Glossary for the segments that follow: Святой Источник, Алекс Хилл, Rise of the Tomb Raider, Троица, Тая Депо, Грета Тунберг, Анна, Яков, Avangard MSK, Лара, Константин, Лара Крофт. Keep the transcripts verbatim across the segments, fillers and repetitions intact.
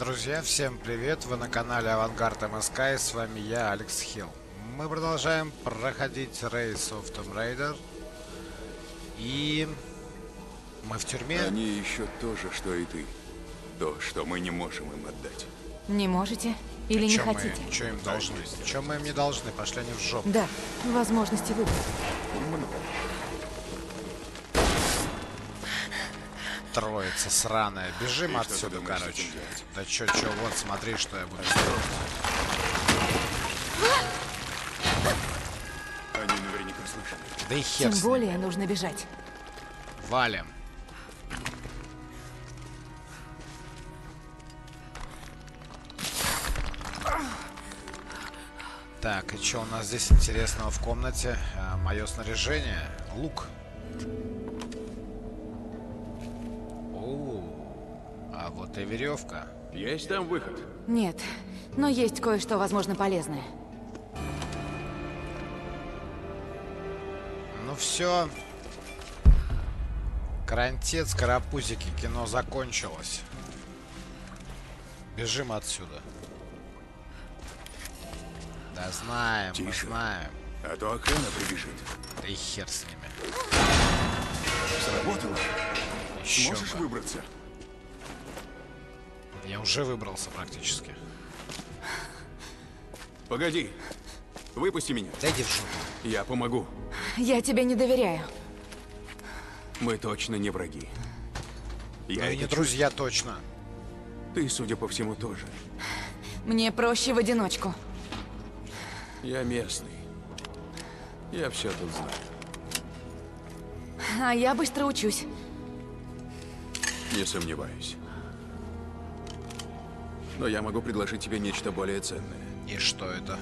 Друзья, всем привет! Вы на канале Авангард эм эс ка и с вами я, Алекс Хилл. Мы продолжаем проходить Rise of the Tomb Raider. И мы в тюрьме. Они еще то же, что и ты. То, что мы не можем им отдать. Не можете или не хотите? Что им должны? Чем мы им не должны? Пошли они в жопу. Да, возможности выбора. Троица сраная. Бежим и отсюда, короче. Да чё, чё, вот, смотри, что я буду делать. Они наверняка слышат. Да и хер. Тем более нужно бежать. Валим. Так, и чё у нас здесь интересного в комнате? А, моё снаряжение. Лук. Вот и веревка. Есть там выход? Нет, но есть кое-что, возможно, полезное. Ну все. Карантец, карапузики, кино закончилось. Бежим отсюда. Да знаем, мы знаем. А то охрана прибежит. Да и хер с ними. Сработало? Еще Можешь бы. выбраться? Я уже выбрался практически. Погоди. Выпусти меня. Зайди в шоу. Я помогу. Я тебе не доверяю. Мы точно не враги. Я ну и не друзья точно. Ты, судя по всему, тоже. Мне проще в одиночку. Я местный. Я все тут знаю. А я быстро учусь. Не сомневаюсь. Но я могу предложить тебе нечто более ценное. И что это?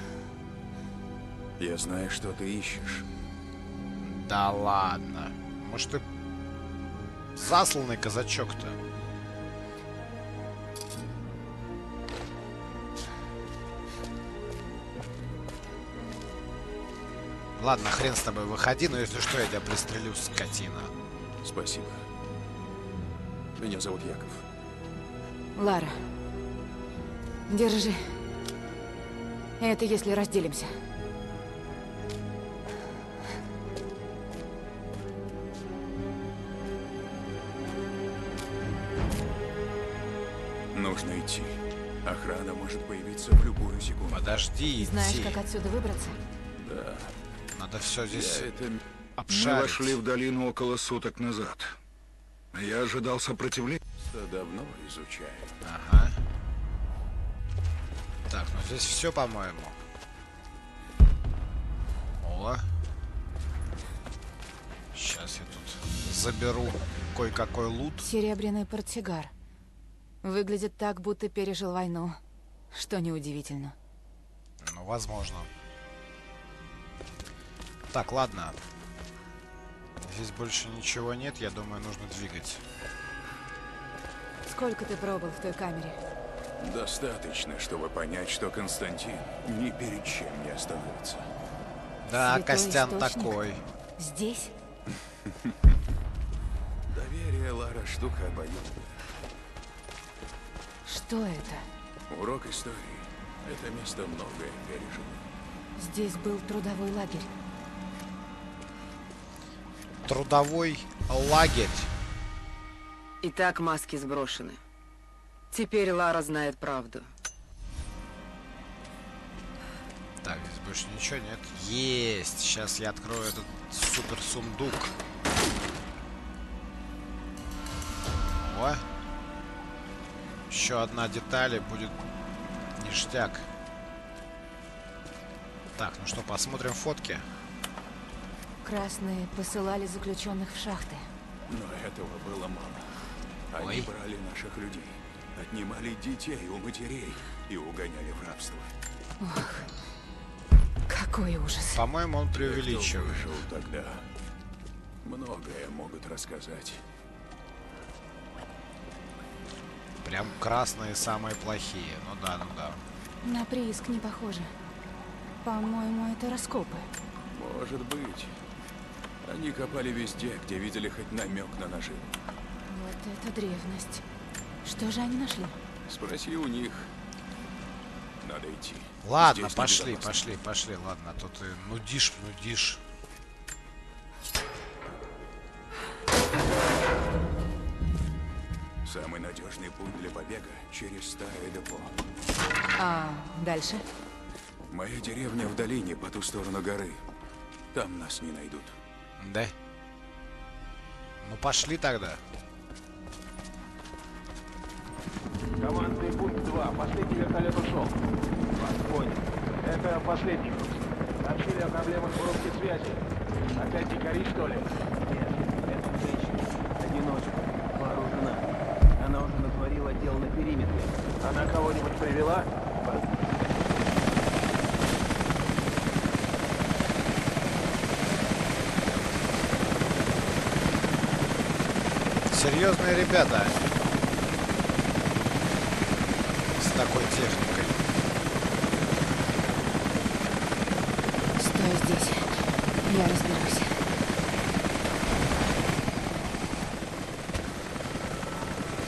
Я знаю, что ты ищешь. Да ладно. Может, ты засланный казачок-то? Ладно, хрен с тобой, выходи, но если что, я тебя пристрелю, скотина. Спасибо. Меня зовут Яков. Лара. Держи. Это если разделимся. Нужно идти. Охрана может появиться в любую секунду. Подожди, идти. Знаешь, как отсюда выбраться? Да. Надо все здесь это... обшарить. Мы вошли в долину около суток назад. Я ожидал сопротивления. Давно изучаю. Ага. Так, ну здесь все, по-моему. О. Сейчас я тут заберу кое-какой лут. Серебряный портсигар. Выглядит так, будто пережил войну. Что неудивительно. Ну, возможно. Так, ладно. Здесь больше ничего нет, я думаю, нужно двигать. Сколько ты пробыл в той камере? Достаточно, чтобы понять, что Константин ни перед чем не остановится. Да, Святой Костян Источник? Такой. Здесь? Доверие, Лара, штука обоюдная. Что это? Урок истории. Это место многое пережило. Здесь был трудовой лагерь. Трудовой лагерь. Итак, маски сброшены. Теперь Лара знает правду. Так, здесь больше ничего нет. Есть! Сейчас я открою этот супер сундук. О! Еще одна деталь и будет ништяк. Так, ну что, посмотрим фотки. Красные посылали заключенных в шахты. Но этого было мало. Они Ой. брали наших людей. Отнимали детей у матерей и угоняли в рабство. Ох, какой ужас. По-моему, он преувеличивал. Кто выжил тогда, многое могут рассказать. Прям красные самые плохие. Ну да, ну да. На прииск не похоже. По-моему, это раскопы. Может быть. Они копали везде, где видели хоть намек на ножи. Вот это древность. Что же они нашли? Спроси у них. Надо идти. Ладно, здесь пошли, пошли, пошли. Ладно, а то ты нудишь, нудишь. Самый надежный путь для побега через Тая Депо. А дальше? Моя деревня в долине по ту сторону горы. Там нас не найдут. Да. Ну пошли тогда. Командный пункт два. Последний вертолет ушел. Вас понял. Это последний. Сообщили о проблемах в рубке связи. Опять дикари, что ли? Нет, это женщина. Одиночка. Вооружена. Она уже натворила дел на периметре. Она кого-нибудь привела? Серьезные ребята с такой техникой. Стой здесь, я разберусь.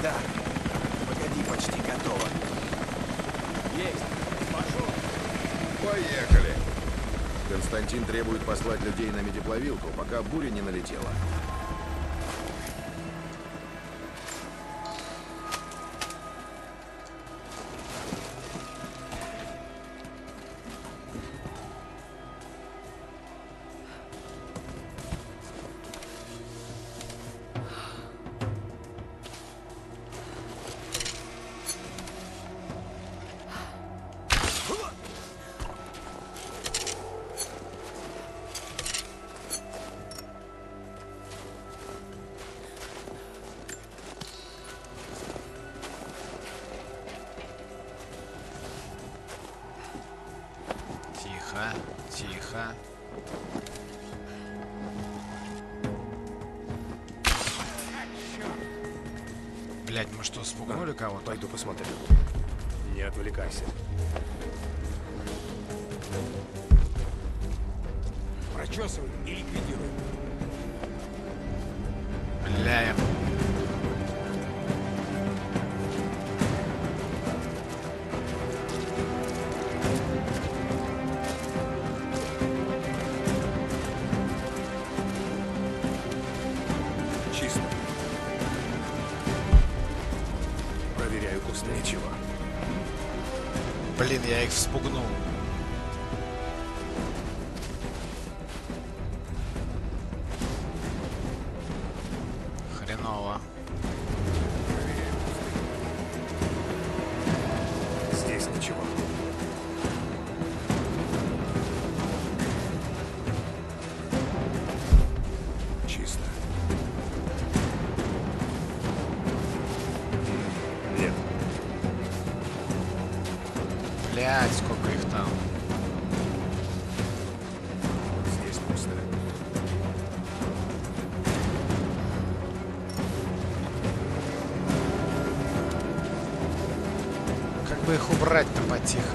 Да, погоди, почти готово. Есть, пошел. Поехали. Константин требует послать людей на медиплавилку, пока буря не налетела. Кого-то. Пойду посмотрю. Не отвлекайся. Прочесываем и ликвидируем. Бля. Блин, я их вспугнул. Хреново. Здесь ничего. Чисто. Нет. Блять, сколько их там. Здесь пусто. Как бы их убрать-то потихо?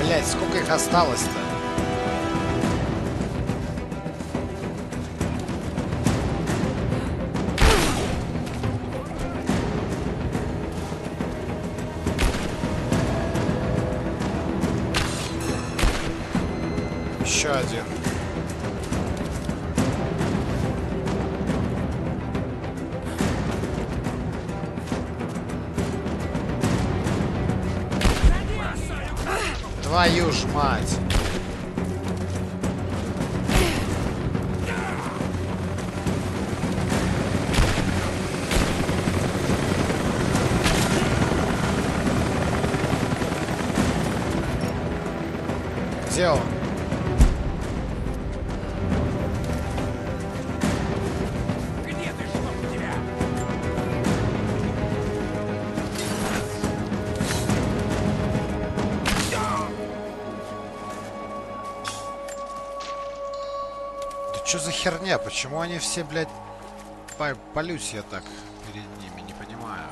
Блять, сколько их осталось-то? Еще один. Твою ж мать. сделал. Что за херня? Почему они все, блядь, полюсь я так перед ними? Не понимаю.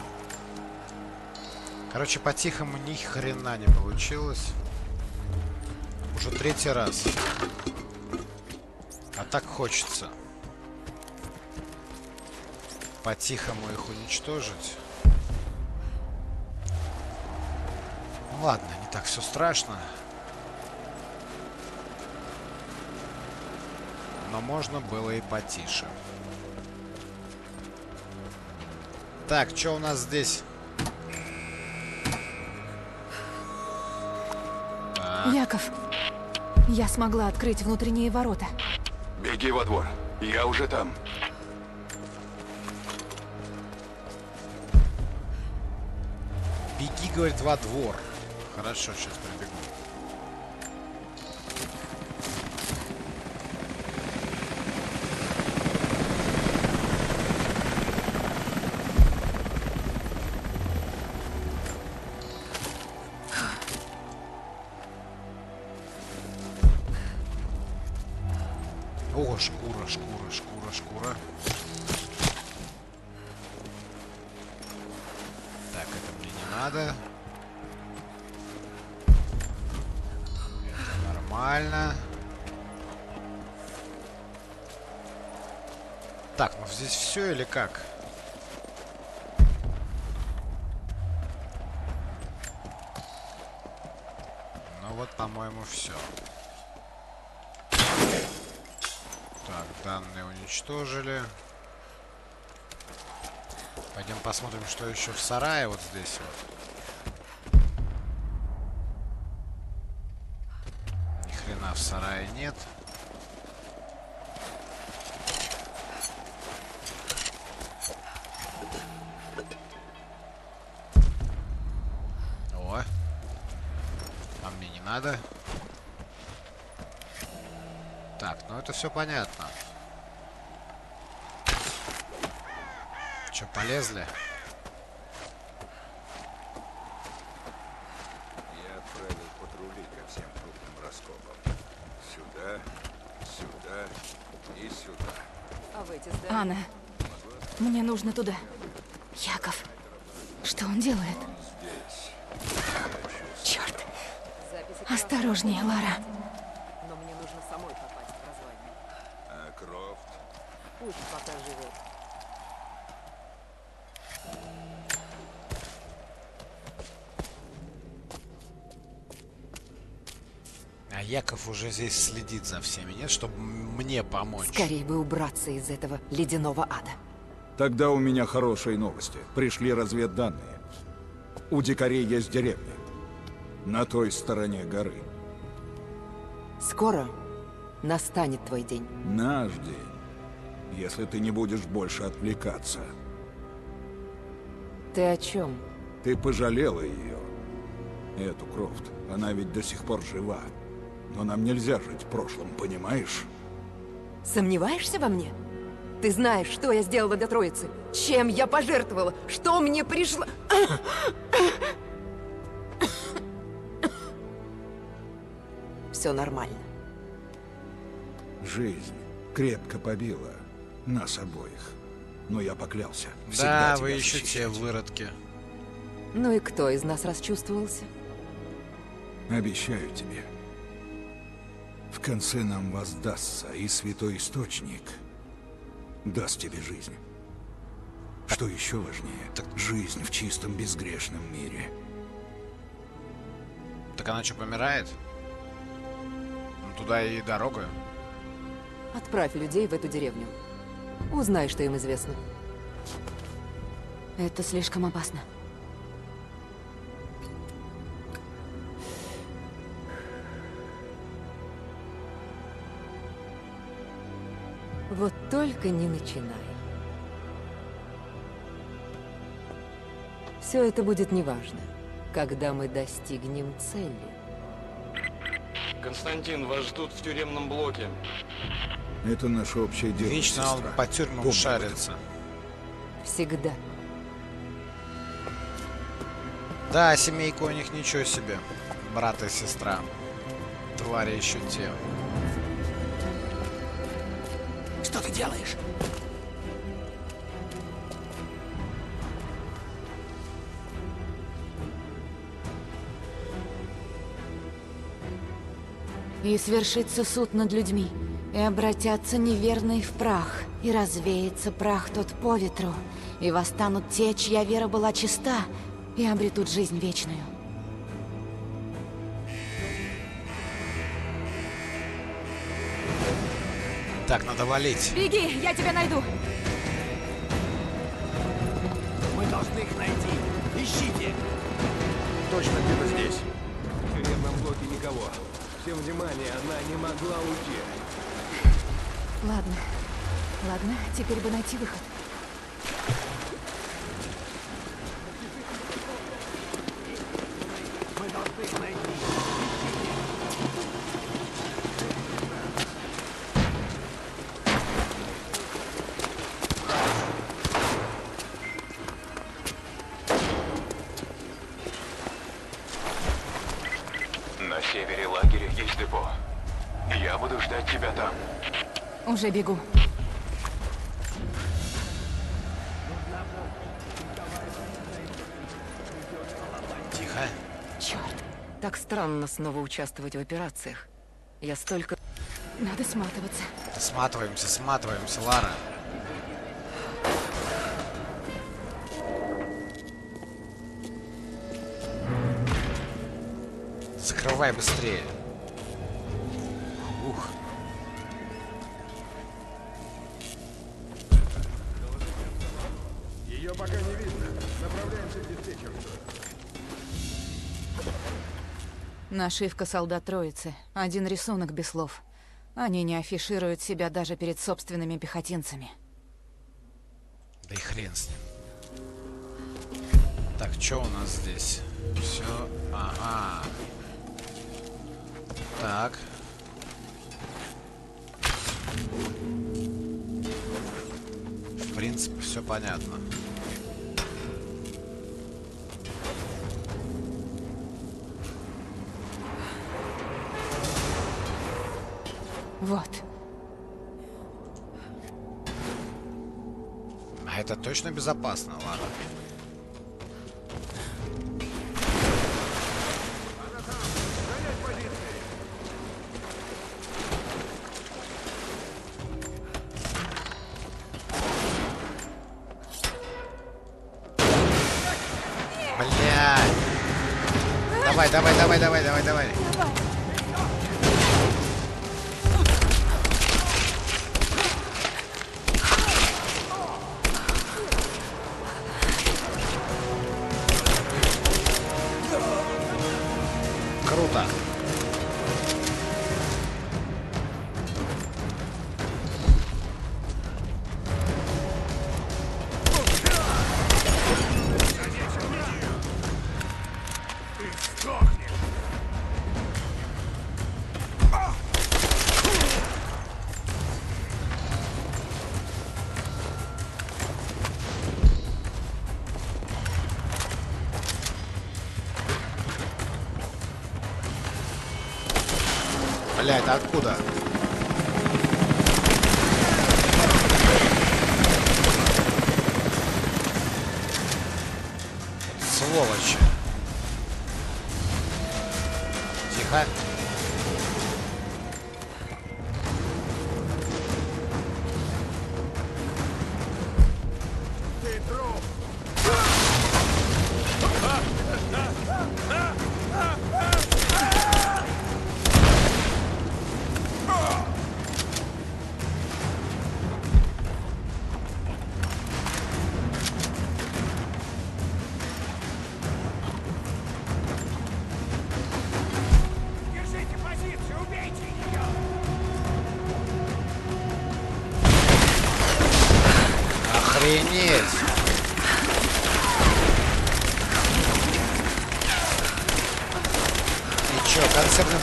Короче, по-тихому ни хрена не получилось. Уже третий раз. А так хочется. По-тихому их уничтожить. Ну, ладно, не так все страшно. Но можно было и потише. Так, что у нас здесь? Так. Яков, я смогла открыть внутренние ворота. Беги во двор, я уже там. Беги, говорит, во двор. Хорошо, сейчас прибегу. Или как? Ну вот, по-моему, все. Так, данные уничтожили. Пойдем посмотрим, что еще в сарае вот здесь вот. Ни хрена в сарае нет. Надо. Так, ну это все понятно. Че, полезли? Я отправил патрули ко всем крупным раскопам. Сюда, сюда и сюда. А вы здесь, да? Анна, мне нужно туда. Яков, что он делает? Осторожнее, Лара. Но мне нужно самой попасть в прозвание. А Крофт? Пусть пока живет. А Яков уже здесь следит за всеми, нет? Чтобы мне помочь. Скорее бы убраться из этого ледяного ада. Тогда у меня хорошие новости. Пришли разведданные. У дикарей есть деревня. На той стороне горы. Скоро настанет твой день. Наш день. Если ты не будешь больше отвлекаться. Ты о чем? Ты пожалела ее. Эту Крофт. Она ведь до сих пор жива. Но нам нельзя жить в прошлом, понимаешь? Сомневаешься во мне? Ты знаешь, что я сделала для Троицы? Чем я пожертвовала? Что мне пришло? Все нормально. Жизнь крепко побила нас обоих. Но я поклялся. Да, вы еще те выродки. Ну и кто из нас расчувствовался? Обещаю тебе. В конце нам воздастся, и Святой Источник даст тебе жизнь. Что еще важнее, так жизнь в чистом безгрешном мире. Так она что, помирает? Туда и дорога. Отправь людей в эту деревню. Узнай, что им известно. Это слишком опасно. Вот только не начинай. Все это будет неважно, когда мы достигнем цели. Константин, вас ждут в тюремном блоке. Это наше общее дело. Вечно сестра. Он по тюрьмам шарится. Всегда. Да, семейка у них ничего себе. Брат и сестра. Твари еще те. Что ты делаешь? И свершится суд над людьми, и обратятся неверные в прах, и развеется прах тот по ветру, и восстанут те, чья вера была чиста, и обретут жизнь вечную. Так, надо валить. Беги, я тебя найду. Мы должны их найти. Ищите. Точно где-то здесь. В тюремном блоке никого. Всем внимание, она не могла уйти. Ладно. Ладно, теперь бы найти выход. Мы должны их найти. Уже бегу. Тихо. Черт, так странно снова участвовать в операциях. Я столько... Надо сматываться. Сматываемся, сматываемся, Лара. Закрывай быстрее. Ух. Пока не видно. Направляемся к диспетчеру. Нашивка солдат Троицы. Один рисунок без слов. Они не афишируют себя даже перед собственными пехотинцами. Да и хрен с ним. Так, что у нас здесь? Все. Ага. Так. В принципе, все понятно. Вот. А это точно безопасно, ладно. Бля. Давай, давай, давай, давай, давай, давай. Бля, это откуда? Сволочь. Тихо.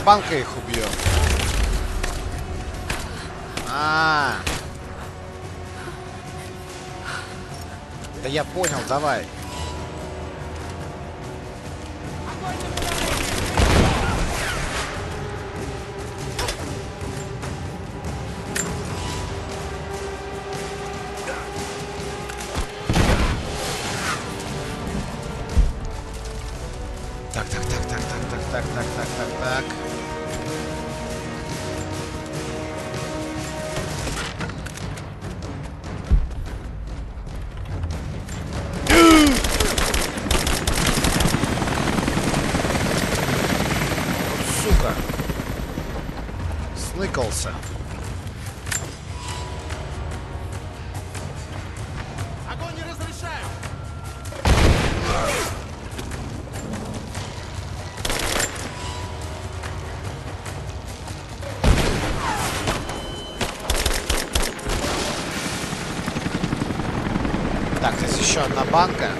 банка их убьет. А, -а, а. Да я понял, давай. Огонь не разрешаю. Так, здесь еще одна банка.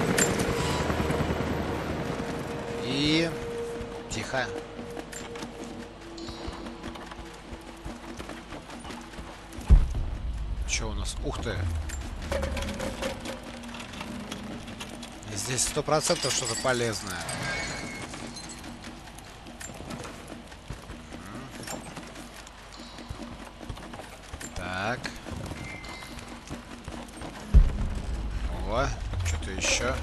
И тихо. У нас, ух ты, здесь сто процентов что-то полезное. Так, о, что-то еще.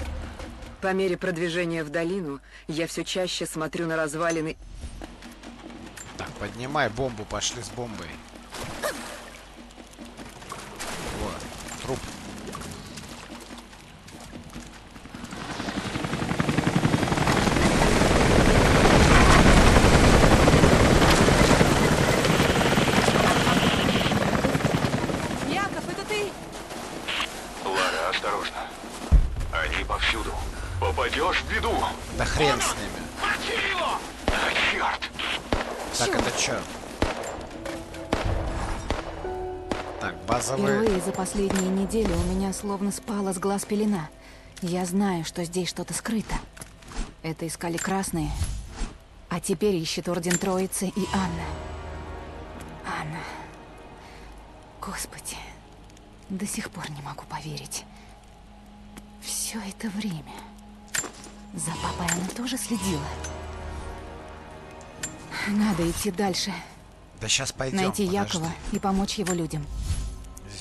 По мере продвижения в долину я все чаще смотрю на развалины. Так, поднимай бомбу, пошли с бомбой. Последние недели у меня словно спала с глаз пелена. Я знаю, что здесь что-то скрыто. Это искали красные, а теперь ищет орден Троицы и Анна. Анна. Господи, до сих пор не могу поверить. Все это время за папой она тоже следила. Надо идти дальше. Да сейчас пойдем. Найти Якова и помочь его людям.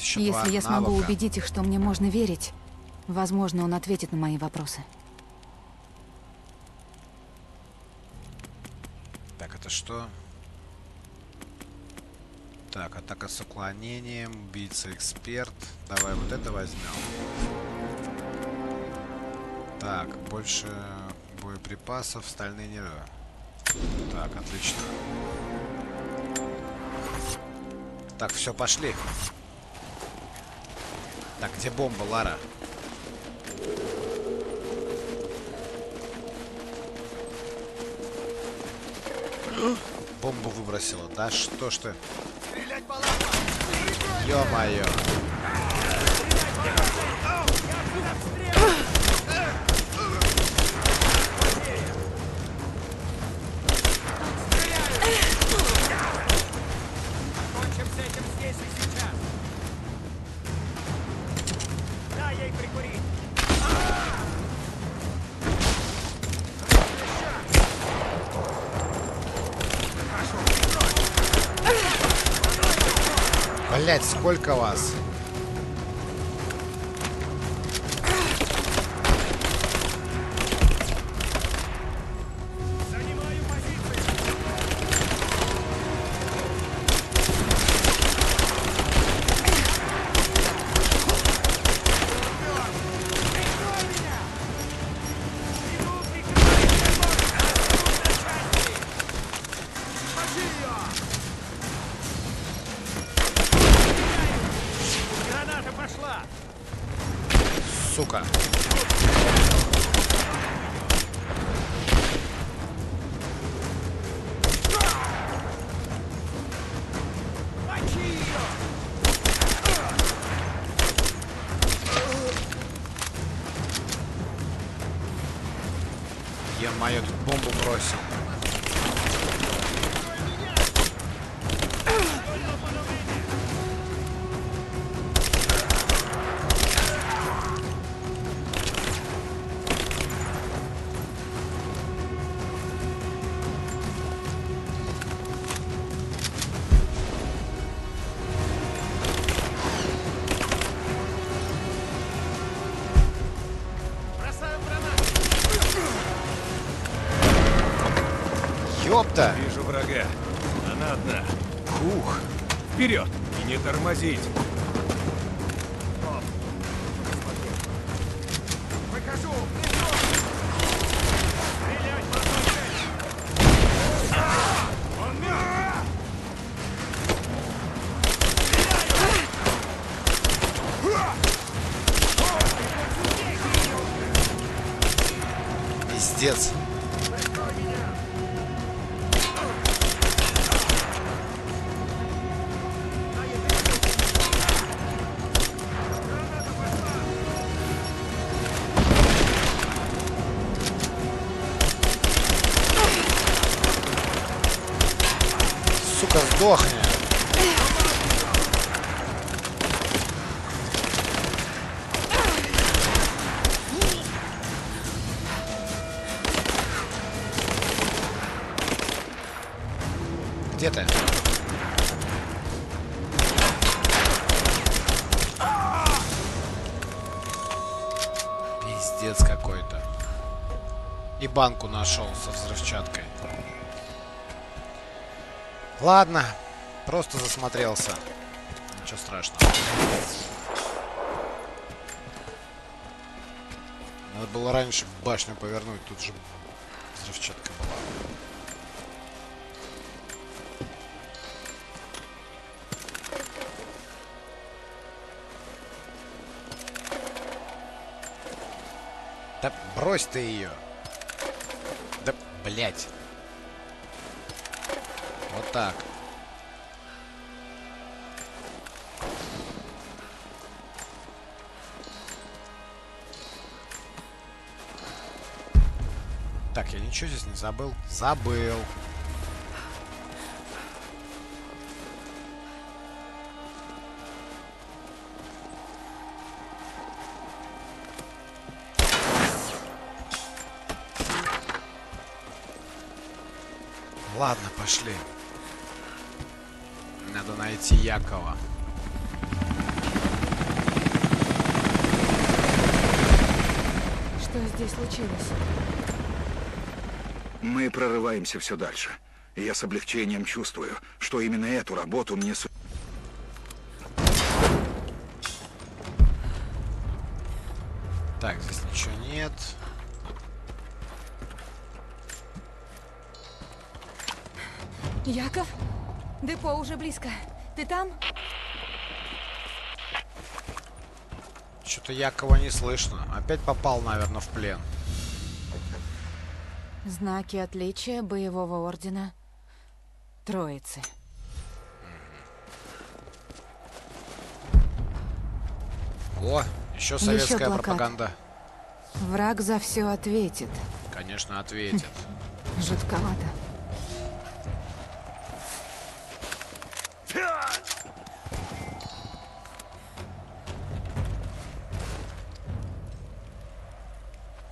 Если я смогу убедить их, что мне можно верить, возможно, он ответит на мои вопросы. Так, это что? Так, атака с уклонением, убийца-эксперт. Давай вот это возьмем. Так, больше боеприпасов, стальные нервы. Так, отлично. Так, все, пошли. Так, где бомба, Лара? Бомбу выбросила, да? Что ж ты? Ё-моё! Блять, сколько вас? Я мою бомбу бросил. Стоп-то! Вижу врага. Она одна. Ух! Вперед! И не тормозить! Пиздец. Сука, сдохни. Где-то. Пиздец какой-то. И банку нашел со взрывчаткой. Ладно, просто засмотрелся. Ничего страшного. Надо было раньше в башню повернуть, тут же взрывчатка была. Да брось ты ее. Да, блядь. Вот так. Так, я ничего здесь не забыл. Забыл. Ладно, пошли. Надо найти Якова. Что здесь случилось? Мы прорываемся все дальше. И я с облегчением чувствую, что именно эту работу мне... Так, здесь ничего нет. Яков? Депо уже близко. Ты там? Что-то Якова не слышно. Опять попал, наверное, в плен. Знаки отличия боевого ордена Троицы. О, еще советская еще пропаганда. Враг за все ответит. Конечно, ответит. Жутковато.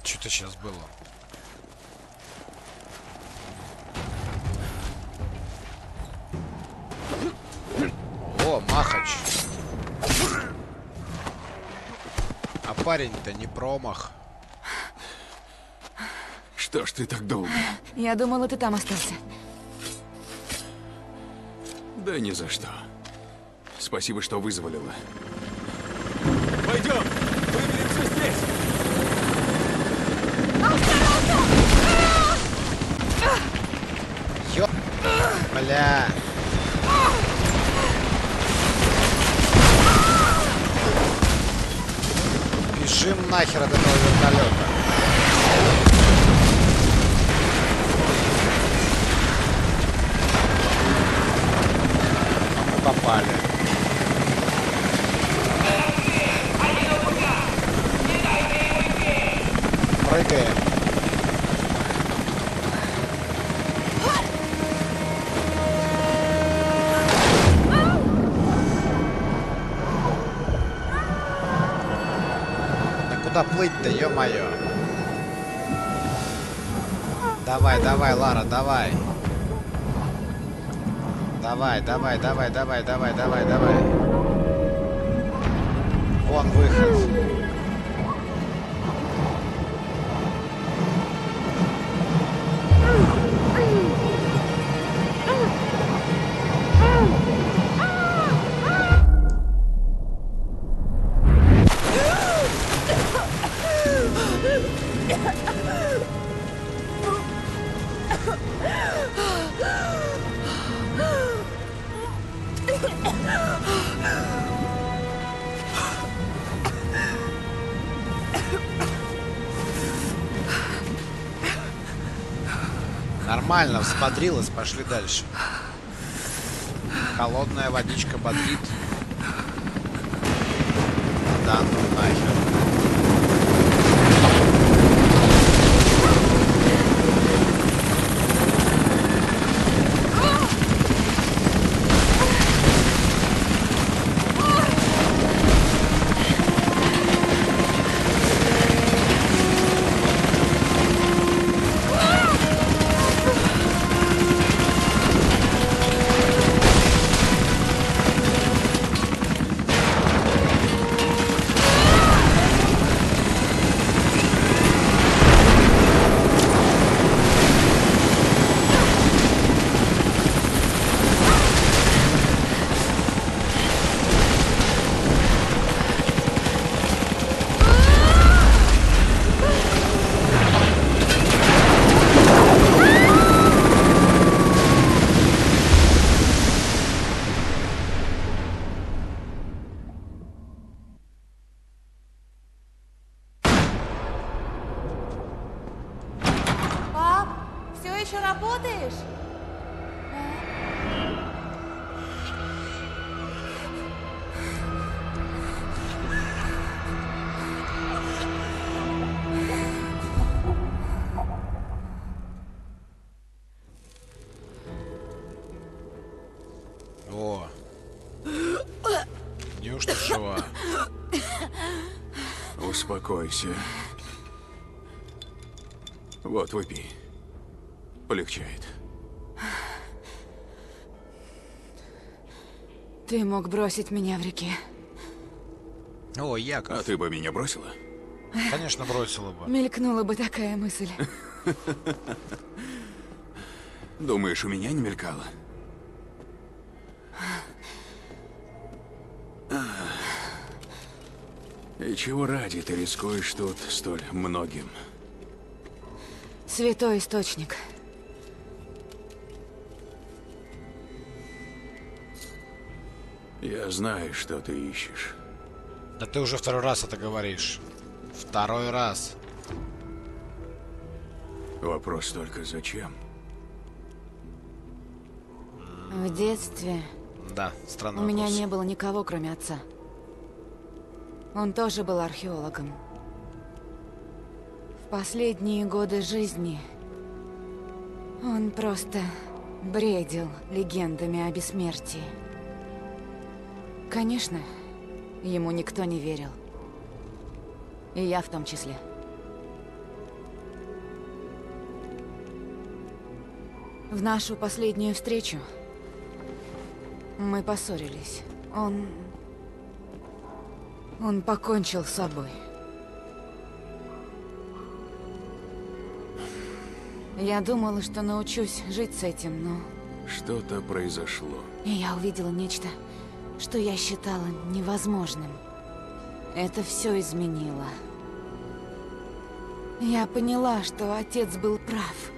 Что-то сейчас было. О, махач. А парень-то не промах. Что ж ты так долго? Я думала, ты там остался. Да ни за что. Спасибо, что вызволила. Пойдем! Выберемся здесь! Ё... Бля... Бежим нахер от этого вертолета. Мы попали. Прыгаем. Да куда плыть-то, ё-моё? Давай, давай, Лара, давай. Давай, давай, давай, давай, давай, давай, давай. Вон выход. Нормально, взбодрилась, пошли дальше. Холодная водичка бодрит. Да ну нахер. Успокойся. Вот, выпей. Полегчает. Ты мог бросить меня в реке. О, Яков. А ты бы меня бросила? Конечно, бросила бы. Мелькнула бы такая мысль. Думаешь, у меня не мелькала? И чего ради ты рискуешь тут столь многим? Святой Источник. Я знаю, что ты ищешь. Да ты уже второй раз это говоришь. Второй раз. Вопрос только зачем? В детстве... Да, странный вопрос. У меня не было никого, кроме отца. Он тоже был археологом. В последние годы жизни он просто бредил легендами о бессмертии. Конечно, ему никто не верил. И я в том числе. В нашу последнюю встречу мы поссорились. Он... Он покончил с собой. Я думала, что научусь жить с этим, но... Что-то произошло. И я увидела нечто, что я считала невозможным. Это все изменило. Я поняла, что отец был прав.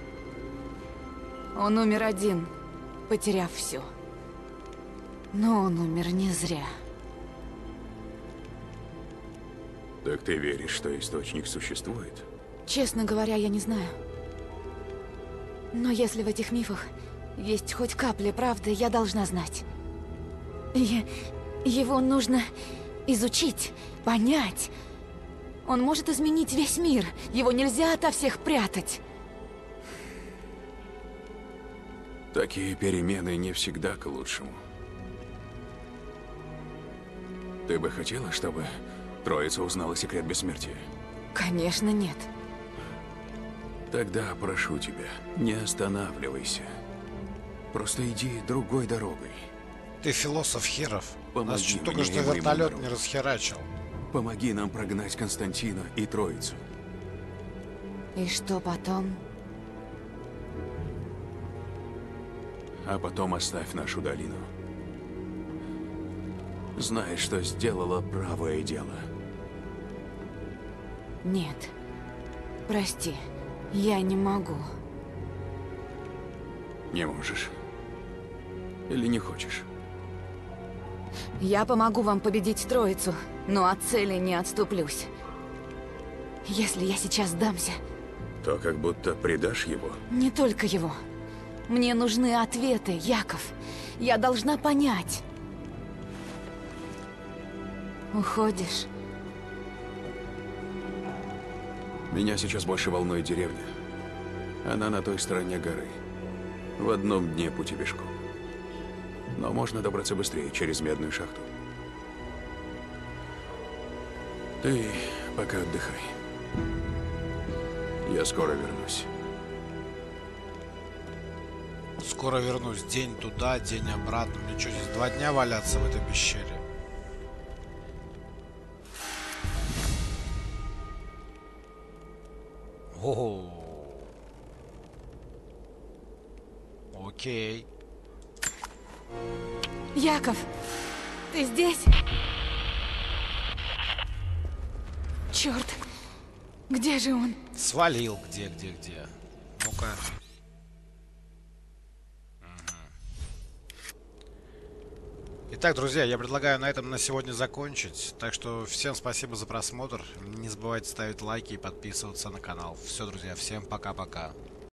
Он умер один, потеряв все. Но он умер не зря. Так ты веришь, что источник существует? Честно говоря, я не знаю. Но если в этих мифах есть хоть капля правды, я должна знать. Е- его нужно изучить, понять. Он может изменить весь мир. Его нельзя ото всех прятать. Такие перемены не всегда к лучшему. Ты бы хотела, чтобы... Троица узнала секрет бессмертия? Конечно, нет. Тогда прошу тебя, не останавливайся. Просто иди другой дорогой. Ты философ херов. Помоги нас чуть только что вертолет не расхерачил. Помоги нам прогнать Константина и Троицу. И что потом? А потом оставь нашу долину. Знаешь, что сделала правое дело. Нет. Прости, я не могу. Не можешь? Или не хочешь? Я помогу вам победить Троицу, но от цели не отступлюсь. Если я сейчас сдамся... То как будто предашь его. Не только его. Мне нужны ответы, Яков. Я должна понять. Уходишь? Меня сейчас больше волнует деревня. Она на той стороне горы. В одном дне пути пешком. Но можно добраться быстрее, через медную шахту. Ты пока отдыхай. Я скоро вернусь. Скоро вернусь. День туда, день обратно. Мне что, здесь два дня валяться в этой пещере? О-о-о. Окей. Яков, ты здесь? Черт, где же он? Свалил, где, где, где? Ну-ка. Итак, друзья, я предлагаю на этом на сегодня закончить. Так что всем спасибо за просмотр. Не забывайте ставить лайки и подписываться на канал. Все, друзья, всем пока-пока.